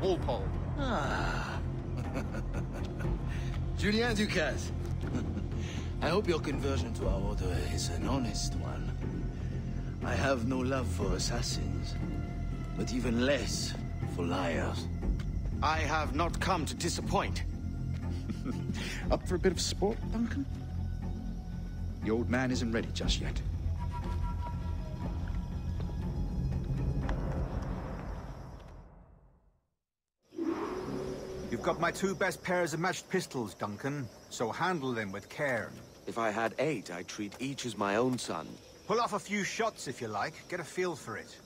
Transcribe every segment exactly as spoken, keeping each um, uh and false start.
Walpole. Ah. Julien Ducasse. I hope your conversion to our order is an honest one. I have no love for assassins, but even less for liars. I have not come to disappoint. Up for a bit of sport, Duncan? The old man isn't ready just yet. You've got my two best pairs of matched pistols, Duncan, so handle them with care. If I had eight, I'd treat each as my own son. Pull off a few shots, if you like. Get a feel for it.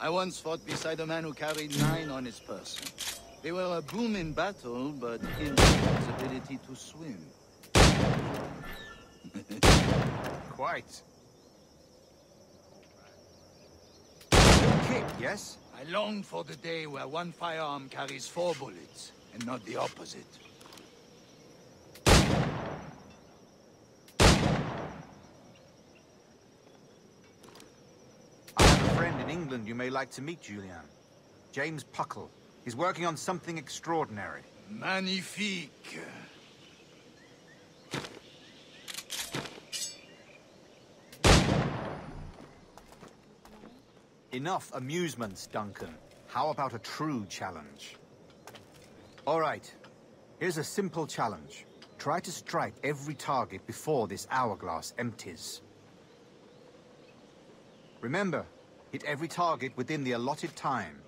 I once fought beside a man who carried nine on his person. They were a boom in battle, but killed his ability to swim. Quite. Kick, yes? I long for the day where one firearm carries four bullets, and not the opposite. I have a friend in England you may like to meet, Julien. James Puckle. He's working on something extraordinary. Magnifique. Enough amusements, Duncan. How about a true challenge? All right. Here's a simple challenge. Try to strike every target before this hourglass empties. Remember, hit every target within the allotted time.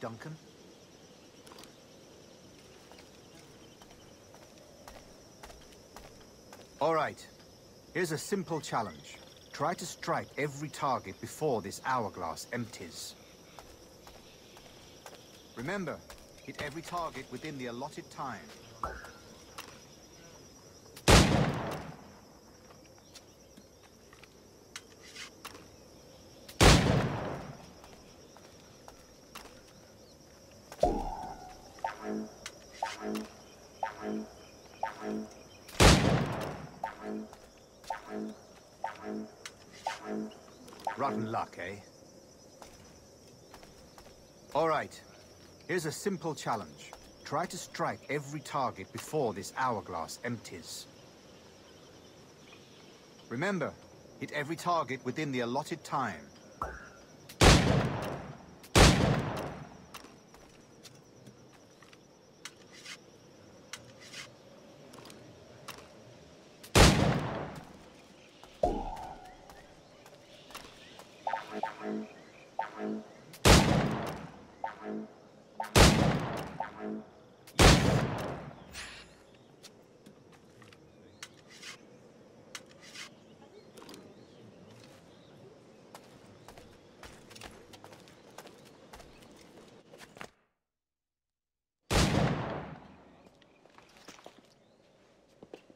Duncan? All right. Here's a simple challenge. Try to strike every target before this hourglass empties. Remember, hit every target within the allotted time. Rotten luck, eh? All right. Here's a simple challenge. Try to strike every target before this hourglass empties. Remember, hit every target within the allotted time.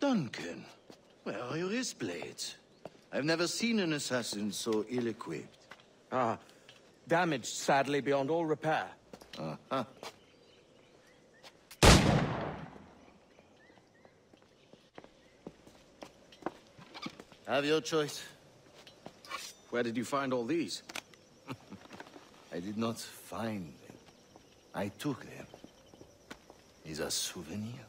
Duncan, where are your wristblades? I've never seen an assassin so ill-equipped. Ah, damaged, sadly, beyond all repair. Uh-huh. Have your choice. Where did you find all these? I did not find them. I took them. These are souvenirs.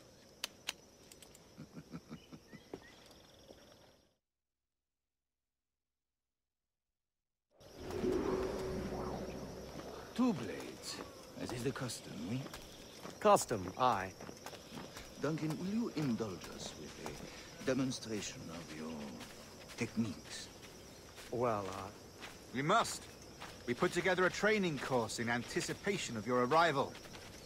Two blades, as is the custom, eh? Custom, aye. Duncan, will you indulge us with a demonstration of your techniques? Well, uh... we must. We put together a training course in anticipation of your arrival.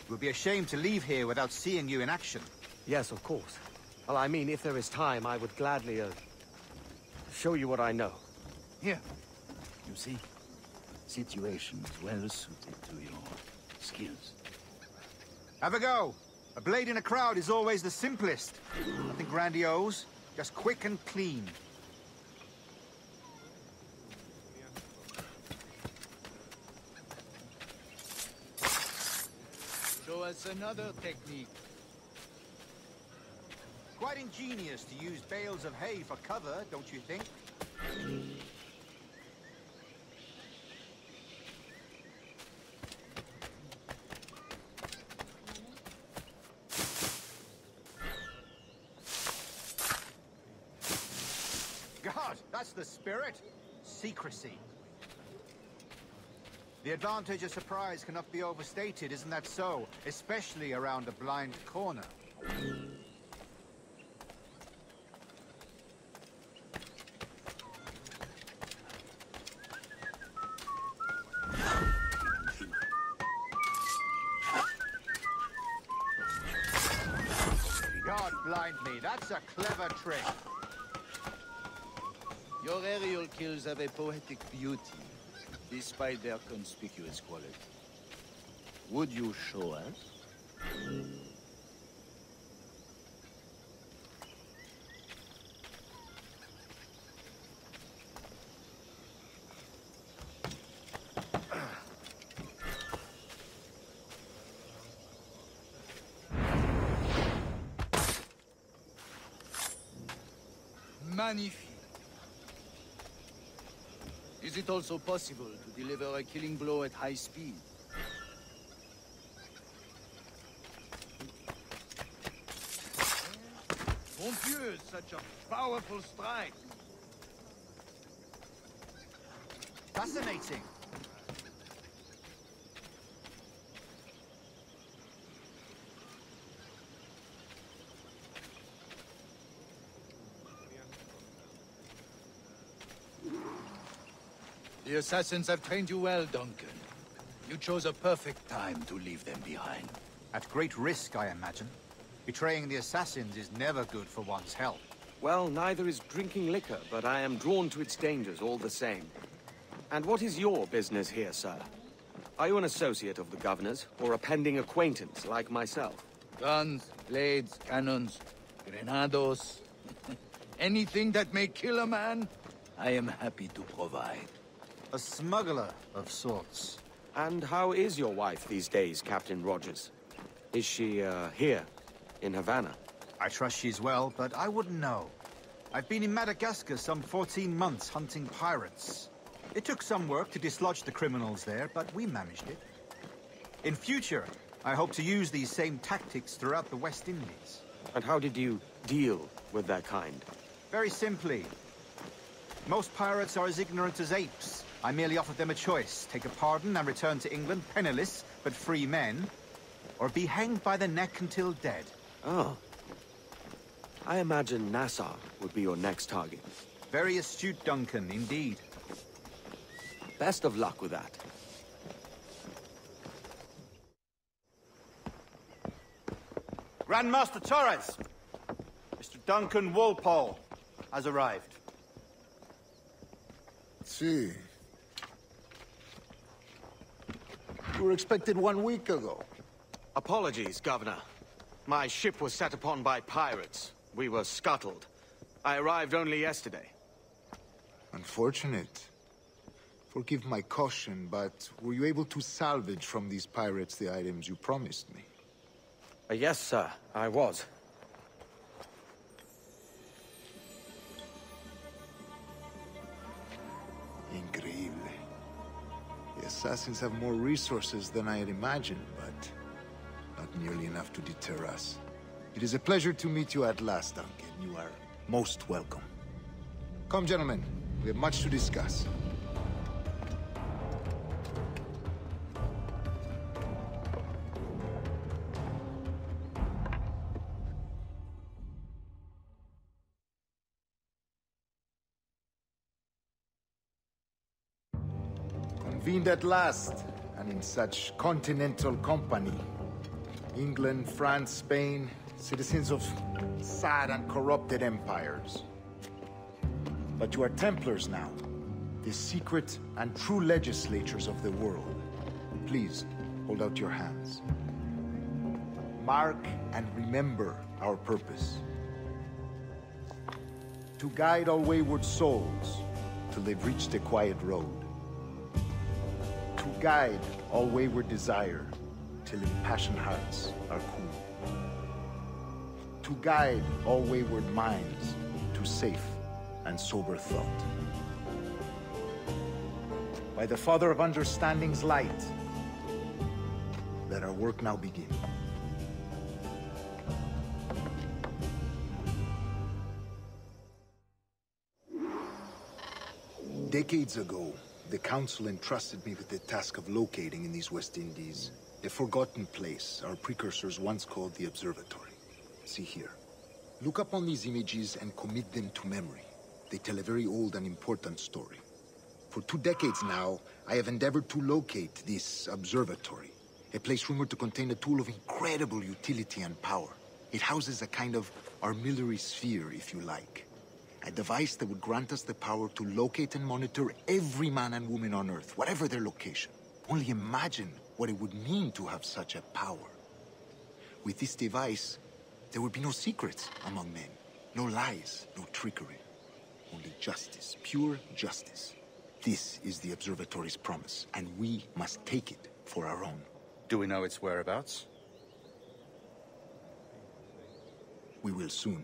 It would be a shame to leave here without seeing you in action. Yes, of course. Well, I mean, if there is time, I would gladly, uh... show you what I know. Here. You see? Situations well suited to your skills. Have a go! A blade in a crowd is always the simplest. Nothing grandiose, Just quick and clean. Show us another technique. Quite ingenious to use bales of hay for cover, don't you think? God, that's the spirit. Secrecy. The advantage of surprise cannot be overstated, isn't that so? Especially around a blind corner. God blind me, that's a clever trick. Your aerial kills have a poetic beauty, despite their conspicuous quality. Would you show us? Magnifique. Is it also possible to deliver a killing blow at high speed? Mon Dieu, such a powerful strike! Fascinating! The assassins have trained you well, Duncan. You chose a perfect time to leave them behind. At great risk, I imagine. Betraying the assassins is never good for one's health. Well, neither is drinking liquor, but I am drawn to its dangers all the same. And what is your business here, sir? Are you an associate of the governor's, or a pending acquaintance like myself? Guns, blades, cannons, grenados... anything that may kill a man, I am happy to provide. A smuggler of sorts. And how is your wife these days, Captain Rogers? Is she, uh, here, in Havana? I trust she's well, but I wouldn't know. I've been in Madagascar some fourteen months hunting pirates. It took some work to dislodge the criminals there, but we managed it. In future, I hope to use these same tactics throughout the West Indies. And how did you deal with that kind? Very simply. Most pirates are as ignorant as apes. I merely offered them a choice. Take a pardon and return to England, penniless, but free men. Or be hanged by the neck until dead. Oh. I imagine Nassau would be your next target. Very astute, Duncan, indeed. Best of luck with that. Grandmaster Torres! Mister Duncan Walpole has arrived. See. You were expected one week ago. Apologies, Governor. My ship was set upon by pirates. We were scuttled. I arrived only yesterday. Unfortunate. Forgive my caution, but were you able to salvage from these pirates the items you promised me? Uh, yes, sir. I was. Increíble. The assassins have more resources than I had imagined, but not nearly enough to deter us. It is a pleasure to meet you at last, Duncan. You are most welcome. Come, gentlemen. We have much to discuss. Convened at last, and in such continental company. England, France, Spain, citizens of sad and corrupted empires. But you are Templars now, the secret and true legislators of the world. Please, hold out your hands. Mark and remember our purpose. to guide our wayward souls till they've reached a quiet road. To guide all wayward desire till impassioned hearts are cool. To guide all wayward minds to safe and sober thought. By the Father of Understanding's light, let our work now begin. Decades ago, the Council entrusted me with the task of locating in these West Indies a forgotten place our precursors once called the Observatory. See here. Look upon these images and commit them to memory. They tell a very old and important story. For two decades now, I have endeavored to locate this observatory, a place rumored to contain a tool of incredible utility and power. It houses a kind of armillary sphere, if you like. A device that would grant us the power to locate and monitor every man and woman on Earth, whatever their location. Only imagine what it would mean to have such a power. With this device, there would be no secrets among men, no lies, no trickery. Only justice, pure justice. This is the Observatory's promise, and we must take it for our own. Do we know its whereabouts? We will soon.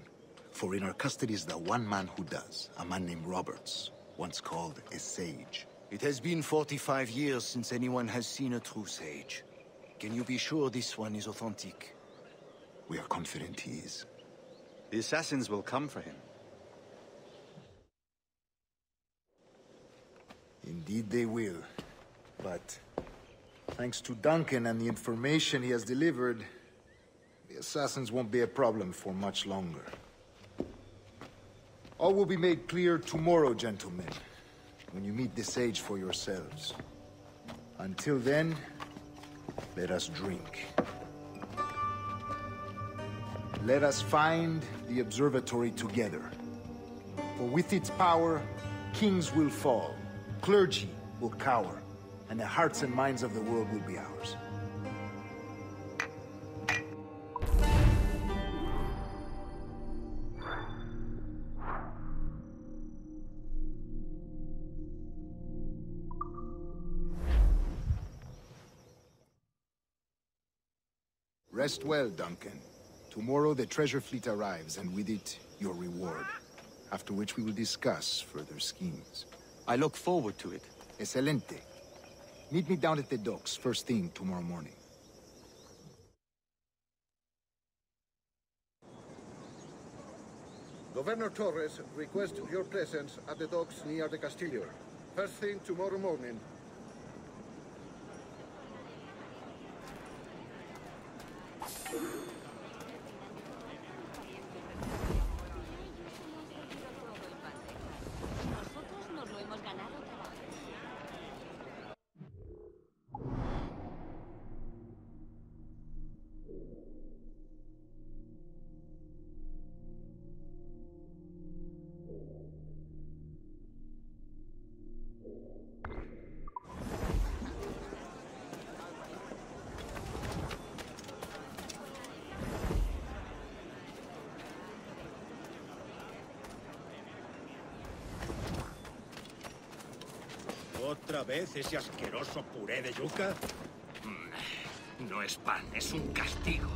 For in our custody is the one man who does, a man named Roberts, once called a sage. It has been forty-five years since anyone has seen a true sage. Can you be sure this one is authentic? We are confident he is. The assassins will come for him. Indeed they will. But thanks to Duncan and the information he has delivered, the assassins won't be a problem for much longer. All will be made clear tomorrow, gentlemen, when you meet the sage for yourselves. Until then, let us drink. Let us find the observatory together. For with its power, kings will fall, clergy will cower, and the hearts and minds of the world will be ours. Rest well, Duncan. Tomorrow the treasure fleet arrives, and with it, your reward. After which we will discuss further schemes. I look forward to it. Excelente. Meet me down at the docks first thing tomorrow morning. Governor Torres requests your presence at the docks near the Castillo. First thing tomorrow morning. ¿Otra vez ese asqueroso puré de yuca? No es pan, es un castigo.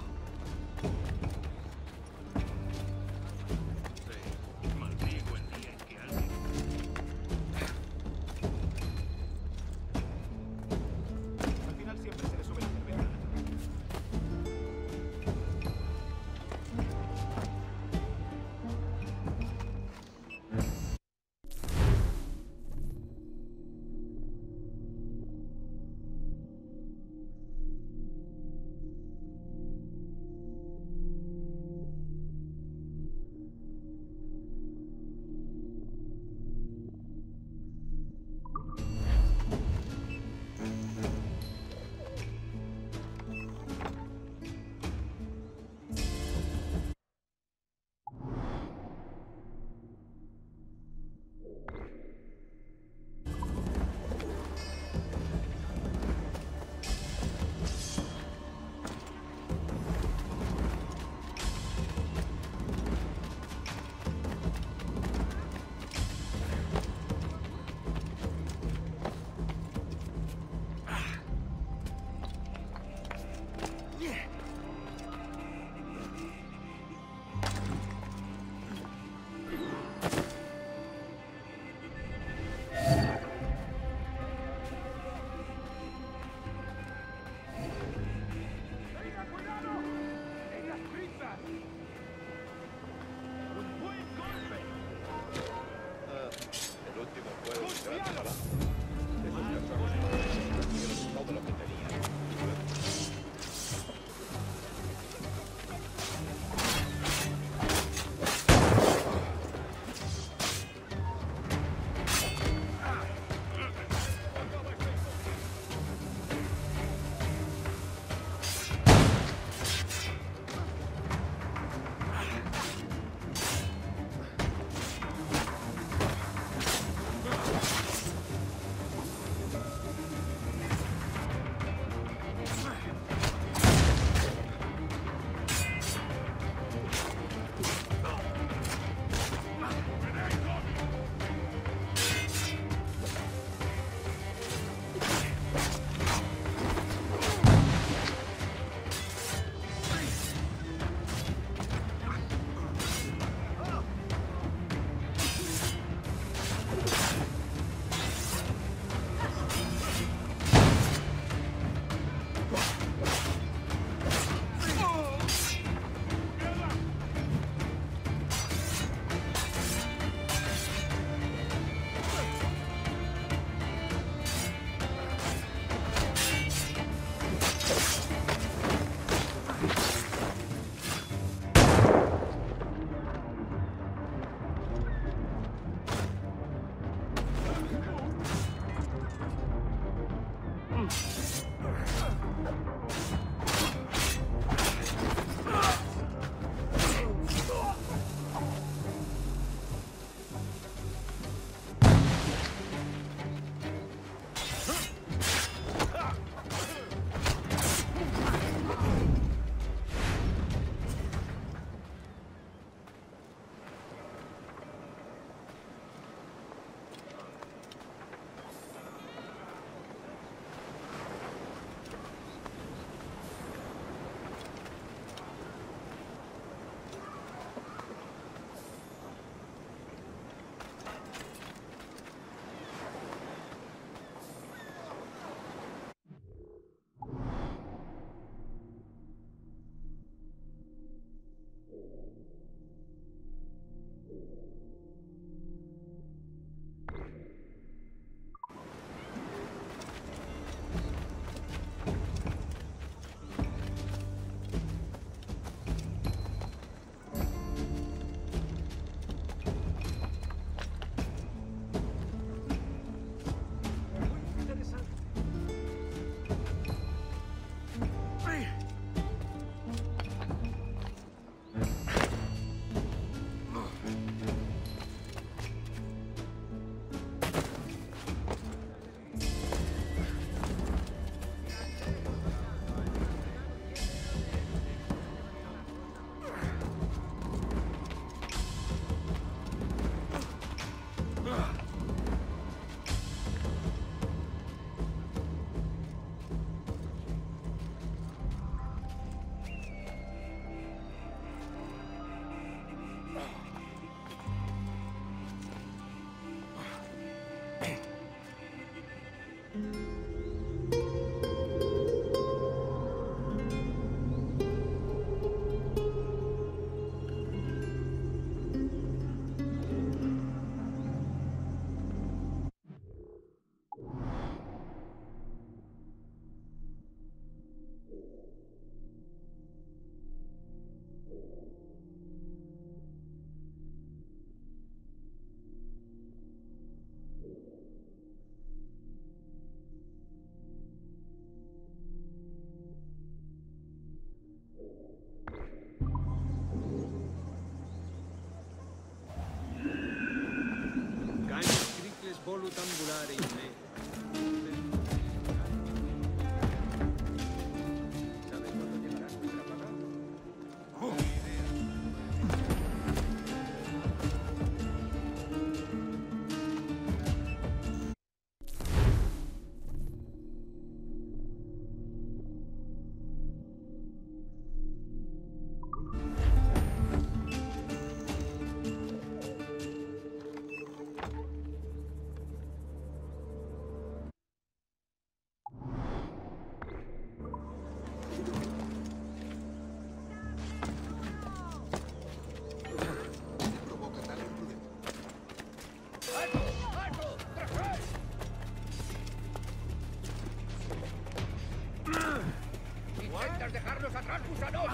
Dejarnos atrás, gusanos.